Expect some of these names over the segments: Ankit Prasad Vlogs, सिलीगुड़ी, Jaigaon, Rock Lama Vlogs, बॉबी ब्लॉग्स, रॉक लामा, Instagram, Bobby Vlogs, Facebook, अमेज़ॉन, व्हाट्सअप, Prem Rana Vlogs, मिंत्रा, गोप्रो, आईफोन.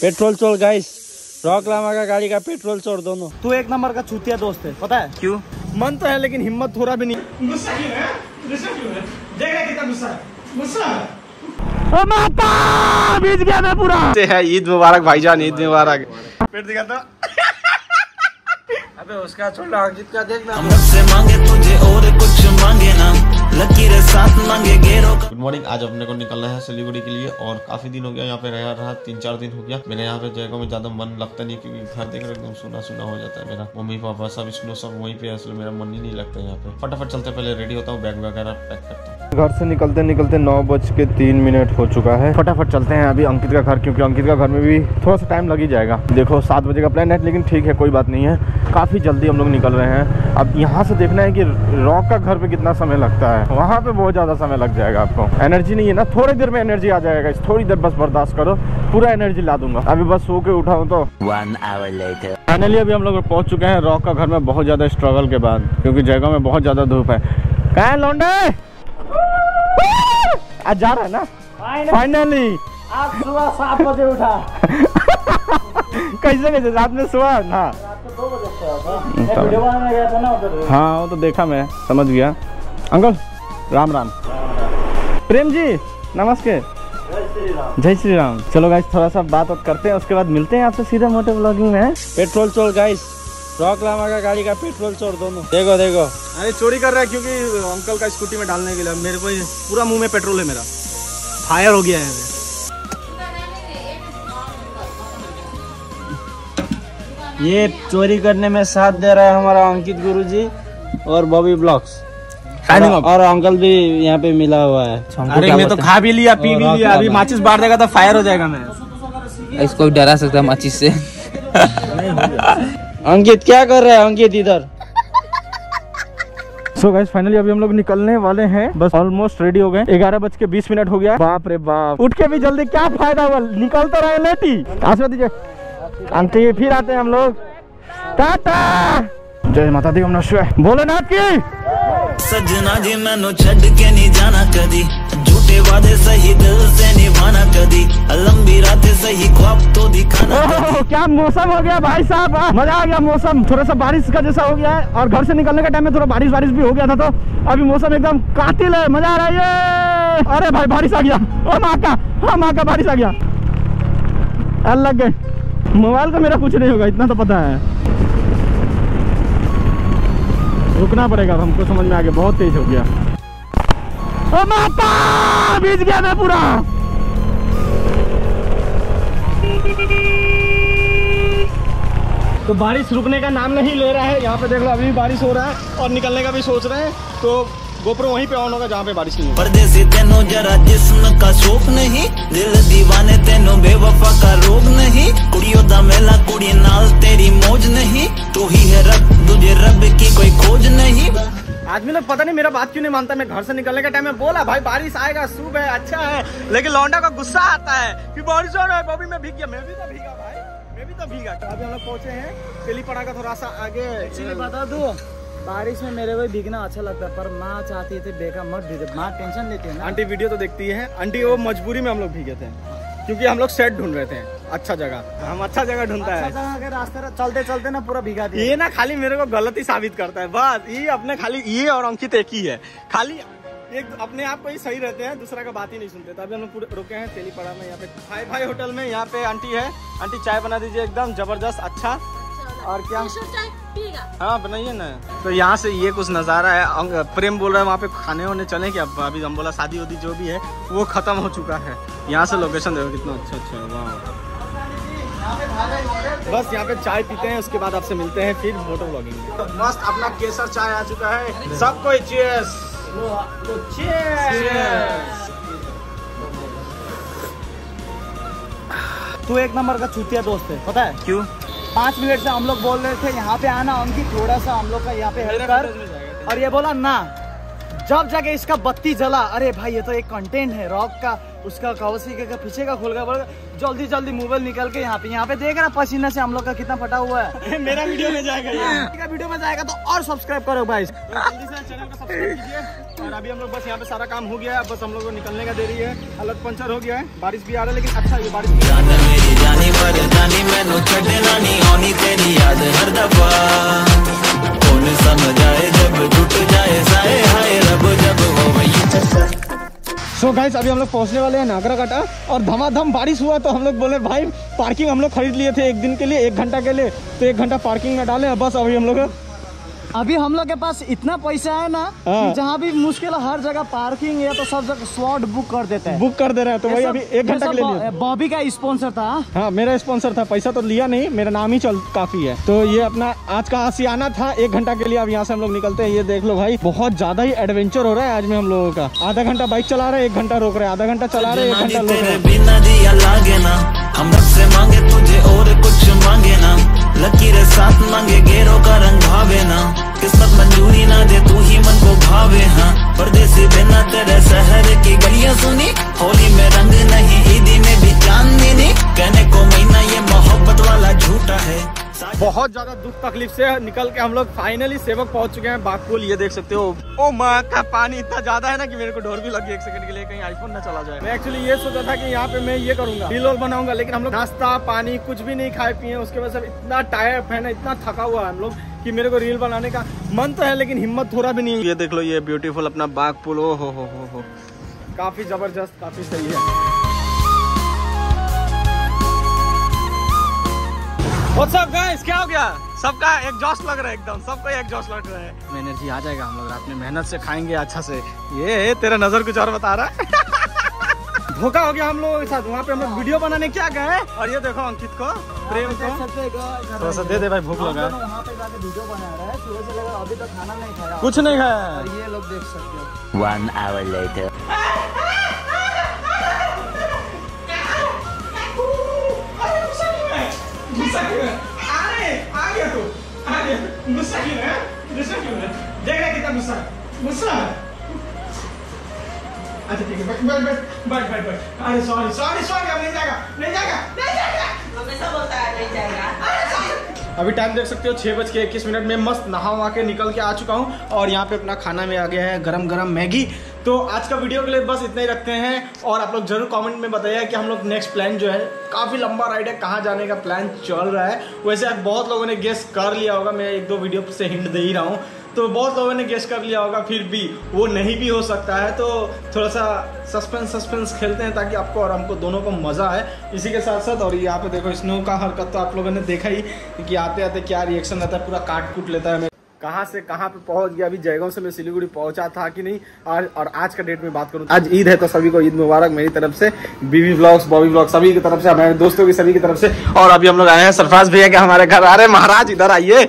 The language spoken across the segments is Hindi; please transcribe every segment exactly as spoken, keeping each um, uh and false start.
पेट्रोल चोर गाइस, रॉक लामा का गाड़ी का पेट्रोल चोर दोनों। तू एक नंबर का छूतिया दोस्त है, पता है क्यों? मन तो है लेकिन हिम्मत थोड़ा भी नहीं। गुस्सा क्यों है? गुस्सा क्यों है? देख रहा कितना गुस्सा है, गुस्सा है। ओ माता, बीत गया मैं पूरा। है ईद मुबारक भाईजान, ईद मुबारक। पेट दिखाता अबे उसका छोटा अंकित का देखना। मुझसे मांगे तुझे और कुछ मांगे ना, लकीर साथ मांगे गेरो। गुड मॉर्निंग, आज अपने को निकलना है सिलीगुड़ी के लिए और काफी दिन हो गया यहाँ पे रहा रहा तीन चार दिन हो गया। मैंने यहाँ पे जयगांव में ज्यादा मन लगता नहीं क्योंकि घर देखकर एकदम सुना सुना हो जाता है मेरा। मम्मी पापा सब स्नो सब वहीं पे, इसलिए मेरा मन ही नहीं लगता यहाँ पे। फटाफट चलते, पहले रेडी होता हूँ, बैग वगैरह पैक करता हूँ। घर से निकलते निकलते नौ बज के तीन मिनट हो चुका है। फटाफट चलते हैं अभी अंकित का घर, क्योंकि अंकित का घर में भी थोड़ा सा टाइम लग ही जाएगा। देखो सात बजे का प्लान है लेकिन ठीक है, कोई बात नहीं है, काफी जल्दी हम लोग निकल रहे हैं। अब यहाँ से देखना है कि रॉक का घर पे कितना समय लगता है, वहाँ पे बहुत ज़्यादा समय लग जाएगा। आपको एनर्जी नहीं है ना, थोड़ी देर में एनर्जी आ जाएगा। इस थोड़ी देर बस बर्दाश्त करो, पूरा एनर्जी ला दूंगा। अभी बस सो के उठा हूँ तो वन आवर लेटर। फाइनली अभी हम लोग पहुँच चुके हैं रॉक का घर में, बहुत ज़्यादा स्ट्रगल के बाद, क्योंकि जगह में बहुत ज़्यादा धूप है। कहाँ लौंडे आज जा रहा है ना? फाइनली आज सुबह सात बजे उठा। कैसे कैसे रात में सुबह ना? हाँ वो तो देखा, मैं समझ गया। अंकल राम राम। प्रेम जी नमस्ते, जय श्री राम। चलो गाइस थोड़ा सा बात बात करते हैं, उसके बाद मिलते हैं आपसे सीधा मोटे ब्लॉगिंग में। पेट्रोल चोर गाइस, रॉक लामा का गाड़ी का पेट्रोल चोर दोनों। देखो देखो, अरे चोरी कर रहा है क्योंकि अंकल का स्कूटी में डालने के लिए। मेरे को पूरा मुँह में पेट्रोल है, मेरा फायर हो गया है। ये चोरी करने में साथ दे रहा है हमारा अंकित गुरुजी और बॉबी ब्लॉग्स, और अंकल भी यहाँ पे मिला हुआ है। अरे मैं तो खा भी लिया, पी भी लिया, अभी माचिस बांट देगा तो फायर हो जाएगा। मैं इसको डरा सकता हूँ माचिस से। अंकित क्या कर रहा है? अंकित इधर। सो गाइस फाइनली अभी हम लोग निकलने वाले हैं, बस ऑलमोस्ट रेडी हो गए। ग्यारह बज के बीस मिनट हो गया। बाप रे बाप, उठ के भी जल्दी क्या फायदा हुआ, निकल तो रहे लेटी। आशीर्वाद दीजिए आंटी, फिर आते हैं हम लोग। टाटा, जय माता दी, भोलेनाथ की। सजना जी मैनू छड़ के नहीं जाना कदी, झूठे वादे सही दिल से निभाना कदी, लंबी रातें सही ख्वाब तो दिखाना। ओह क्या मौसम हो गया भाई साहब, मजा आ गया। मौसम थोड़ा सा बारिश का जैसा हो गया है, और घर से निकलने के टाइम में थोड़ा बारिश बारिश भी हो गया था, तो अभी मौसम एकदम कातिल है, मजा आ रहा है। अरे भाई बारिश आ गया, ओ माँ का, हाँ माँ का बारिश आ गया। अल्लाह गए, मोबाइल का मेरा कुछ नहीं होगा इतना तो पता है। रुकना पड़ेगा हमको, समझ में आ गया, बहुत तेज हो गया। ओ माता, बीत गया मैं पूरा। तो बारिश रुकने का नाम नहीं ले रहा है। यहाँ पे देख लो अभी भी बारिश हो रहा है, और निकलने का भी सोच रहे हैं, तो गोप्रो वहीं पे ऑन होगा जहाँ पे बारिश नहीं। परदेसी तेनो जरा जिस्म का शौक नहीं, दिल दीवाने तेनो बेवफा का रोग नहीं, कुड़ियों दा मेला कुड़ी नाल तेरी मौज नहीं, तू ही है रब, तुझे रब की कोई खोज नहीं। आदमी लोग पता नहीं मेरा बात क्यों नहीं मानता। मैं घर से निकलने के टाइम में बोला भाई बारिश आएगा, सुबह है, अच्छा है, लेकिन लौंडा का गुस्सा आता है कि बारिश हो रहा है। बॉबी में भीग गया, मैं भी तो भीगा भाई, मैं भी तो भीगा। अभी हम लोग पहुँचे हैं सिलीपड़ा का थोड़ा सा आगे। बता दो बारिश में मेरे वही भीगना अच्छा लगता है, पर माँ चाहती थी बेका मत भीगे, माँ टेंशन लेती है ना। आंटी वीडियो तो देखती है, आंटी वो मजबूरी में हम लोग भीगे थे क्योंकि हम लोग सेट ढूंढ रहे थे, अच्छा जगह। हम अच्छा जगह ढूंढता अच्छा है, जगह रास्ते चलते चलते ना पूरा भीगा दिया। ये ना खाली मेरे को गलती साबित करता है, बस ये अपने खाली ये और अंकित एक ही है, खाली एक अपने आप को ही सही रहते हैं, दूसरा का बात ही नहीं सुनते। तभी हम लोग रुके हैं तेलीपड़ा में, यहाँ पे भाई भाई होटल में। यहाँ पे आंटी है, आंटी चाय बना दीजिए एकदम जबरदस्त, अच्छा। और क्या हाँ बनाइए ना। तो यहाँ से ये कुछ नज़ारा है। प्रेम बोल रहा है वहाँ पे खाने होने चले क्या? अभी हम बोला शादी उदी जो भी है वो खत्म हो चुका है। यहाँ से लोकेशन देखो कितना अच्छा अच्छा है, वाह। बस यहाँ पे चाय पीते हैं, उसके बाद आपसे मिलते हैं फिर फोटो व्लॉगिंग में। तो मस्त अपना केसर चाय आ चुका है, सबको चीयर्स। तू एक नंबर का चूतिया दोस्त है, पता है क्यों? पाँच मिनट से हम लोग बोल रहे थे यहाँ पे आना, उनकी थोड़ा सा हम लोग का यहाँ पे हेल्प कर, और ये बोला ना। जब जाके इसका बत्ती जला, अरे भाई ये तो एक कंटेंट है रॉक का, उसका कवसी के पीछे का खोल कर जल्दी जल्दी मोबाइल निकल के यहाँ पे यहाँ पे देख रहा पसीना से हम लोग का कितना फटा हुआ है। मेरा वीडियो में जाएगा, वीडियो में जाएगा तो और सब्सक्राइब करो भाई, जल्दी से चैनल को सब्सक्राइब कीजिए। और अभी हम लोग बस यहाँ पे सारा काम हो गया है, बस हम लोग को निकलने का देरी है। अलग पंचर हो गया है, बारिश भी आ रहा है लेकिन अच्छा ये बारिश गाइस अभी हम लोग पहुंचने वाले हैं नागरा काटा और धमाधम बारिश हुआ तो हम लोग बोले भाई पार्किंग हम लोग खरीद लिए थे एक दिन के लिए, एक घंटा के लिए, तो एक घंटा पार्किंग में डाले बस। अभी हम लोग अभी हम लोग के पास इतना पैसा है ना कि जहाँ भी मुश्किल हर जगह पार्किंग है तो सब जगह स्लॉट बुक कर देते हैं, बुक कर दे रहे हैं। तो भाई अभी एक घंटा के लिए बॉबी का स्पॉन्सर था, हाँ मेरा स्पॉन्सर था, पैसा तो लिया नहीं, मेरा नाम ही चल काफी है। तो ये अपना आज का आसियाना था एक घंटा के लिए। अब यहाँ से हम लोग निकलते हैं। ये देख लो भाई बहुत ज्यादा ही एडवेंचर हो रहा है आज में हम लोगों का। आधा घंटा बाइक चला रहे, एक घंटा रोक रहे, आधा घंटा चला रहे, एक घंटा रोक रहे। लकीर साथ मांगे गेरों का रंग भावे ना, किस्मत मंजूरी ना दे तू ही मन को भावे। हाँ परदेसी बिना तेरे शहर की गलियां सुनी, होली में रंग नहीं ईदी में भी चांदनी नहीं, कहने को महीना ये मोहब्बत वाला झूठा है। बहुत ज्यादा दुख तकलीफ से निकल के हम लोग फाइनली सेवक पहुंच चुके हैं बागपुल। ये देख सकते हो ओ माँ का पानी इतना ज्यादा है ना कि मेरे को डर भी लगी एक सेकंड के लिए कहीं आईफोन ना चला जाए। मैं एक्चुअली ये सोचा था कि यहाँ पे मैं ये करूंगा बिलोल बनाऊंगा, लेकिन हम लोग नाश्ता पानी कुछ भी नहीं खाए पिए। उसके बाद सब इतना टायर्ड है ना, इतना थका हुआ है हम लोग कि मेरे को रील बनाने का मन तो है लेकिन हिम्मत थोड़ा भी नहीं। ये देख लो ये ब्यूटीफुल अपना बागपुल, ओ हो हो हो काफी जबरदस्त, काफी सही है। व्हाट्सअप गाइस क्या हो गया, सबका एग्जॉस्ट लग रहा है एकदम, सबका एग्जॉस्ट लग रहा है। एनर्जी आ जाएगा हम लोग रात में, मेहनत से खाएंगे अच्छा से। ये तेरा नजर कुछ और बता रहा है। धोखा हो गया हम लोगों के साथ, वहाँ पे हम लोग वीडियो बनाने क्या गए और ये देखो अंकित को प्रेम को थोड़ा सा दे दे भाई, भूख लगा है कुछ नहीं खाया। ये लोग देख सकते हो गुस्सा क्यों है, गुस्सा क्यों है, देख रहा कितना गुस्सा गुस्सा। अच्छा ठीक है बैठ बैठ बैठ बैठ बैठ। अरे सॉरी सॉरी सॉरी अब नहीं जाएगा नहीं जाएगा नहीं जाएगा, हमेशा बोलता है नहीं जाएगा। अरे सॉरी। अभी टाइम देख सकते हो छः बज के इक्कीस मिनट में मस्त नहा वहा के निकल के आ चुका हूँ और यहाँ पे अपना खाना में आ गया है गरम गरम मैगी। तो आज का वीडियो के लिए बस इतना ही रखते हैं और आप लोग जरूर कमेंट में बताइए कि हम लोग नेक्स्ट प्लान जो है, काफ़ी लंबा राइड है, कहाँ जाने का प्लान चल रहा है। वैसे आज बहुत लोगों ने गेस कर लिया होगा, मैं एक दो वीडियो से हिंट दे ही रहा हूँ, तो बहुत लोगों ने गेस कर लिया होगा, फिर भी वो नहीं भी हो सकता है। तो थोड़ा सा सस्पेंस सस्पेंस खेलते हैं ताकि आपको और हमको दोनों को मज़ा आए इसी के साथ साथ। और यहाँ पे देखो स्नो का हरकत तो आप लोगों ने देखा ही कि आते आते क्या रिएक्शन रहता है, पूरा काट कूट लेता है। मैं कहाँ से कहाँ पे पहुँच गया, अभी जयगांव से मैं सिलीगुड़ी पहुँचा था कि नहीं। और, और आज का डेट में बात करूँ, आज ईद है तो सभी को ईद मुबारक मेरी तरफ से, बीबी ब्लॉग्स बॉबी ब्लॉग्स सभी की तरफ से, हमारे दोस्तों की सभी की तरफ से। और अभी हम लोग आए हैं सरफराज भैया के हमारे घर। आ रहे महाराज इधर आइए,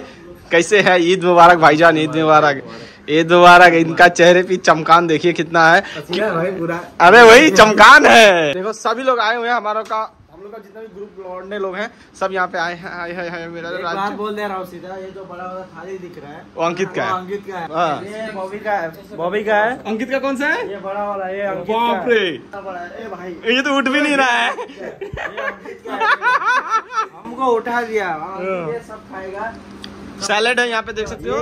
कैसे है, ईद मुबारक भाईजान, ईद मुबारक ईद मुबारक। इनका चेहरे पे चमकान देखिए कितना है भाई पूरा, अरे वही चमकान है। देखो सभी लोग आए हुए हैं, हमारा का हम लोग का जितना भी ग्रुप लौटने लोग हैं सब यहाँ पे आए हैं। आए है, है, मेरा एक बात बोल दे रहा हूँ सीधा, ये जो बड़ा वाला थाली दिख रहा है वो अंकित का है, अंकित का है, ये बॉबी का है, बॉबी का है। अंकित का कौन सा है, ये बड़ा वाला, ये अंकित का, बाप रे ए भाई ये तो उठ भी नहीं रहा है, हमको उठा दिया। ये सब खाएगा, सैलेड है यहाँ पे देख सकते हो,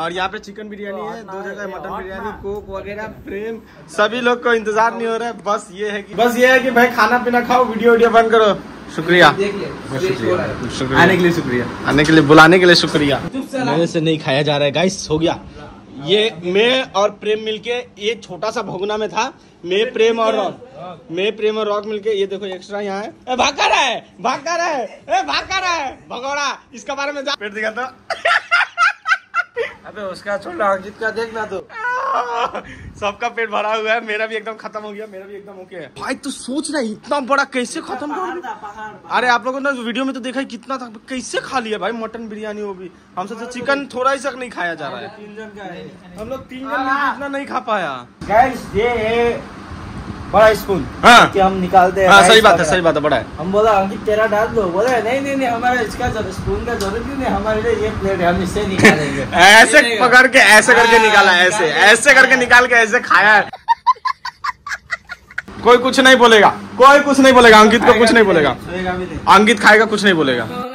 और यहाँ पे चिकन बिरयानी है, दो जगह मटन बिरयानी, कोक वगैरह। प्रेम सभी लोग को इंतजार नहीं हो रहा है, बस ये है कि बस ये है कि भाई खाना पीना खाओ, वीडियो वीडियो बंद करो। शुक्रिया शुक्रिया आने के लिए, शुक्रिया आने के लिए, बुलाने के लिए शुक्रिया। मेरे से नहीं खाया जा रहा है गाइस, हो गया ये। मैं और प्रेम मिलके ये छोटा सा भगोना में था, मैं प्रेम और रॉक, मैं प्रेम और रॉक मिलके ये देखो एक्स्ट्रा यहाँ है। भागा रहा है भागा रहा है ए भागा रहा है भगोड़ा, इसका बारे में जा पेट दिखाता। अबे उसका छोटा अंकित का देखना, तो सबका पेट भरा हुआ है, मेरा भी एकदम खत्म हो गया, मेरा भी एकदम ओके है भाई। तो सोच रहा है इतना बड़ा कैसे खत्म कर दिया। अरे आप लोगों ने वीडियो में तो देखा है कितना था, कैसे खा लिया भाई मटन बिरयानी, वो भी हमसे तो चिकन थोड़ा ही तक नहीं खाया जा रहा है। तीन जन का है हम लोग, तीन जन इतना नहीं खा पाया। गाइस ये बड़ा स्पून कि हम निकालते हैं, सही बात है सही बात है बड़ा है। हम बोला अंकित तेरा डाल दो, बोला नहीं नहीं नहीं हमारा इसका स्पून का जरूरत नहीं, हमारे लिए ये प्लेट है, हम इससे निकालेंगे। ऐसे पकड़ के ऐसे करके निकाला, ऐसे ऐसे करके निकाल के ऐसे खाया। कोई कुछ नहीं बोलेगा, कोई कुछ नहीं बोलेगा, अंकित को कुछ नहीं बोलेगा, अंकित खाएगा कुछ नहीं बोलेगा।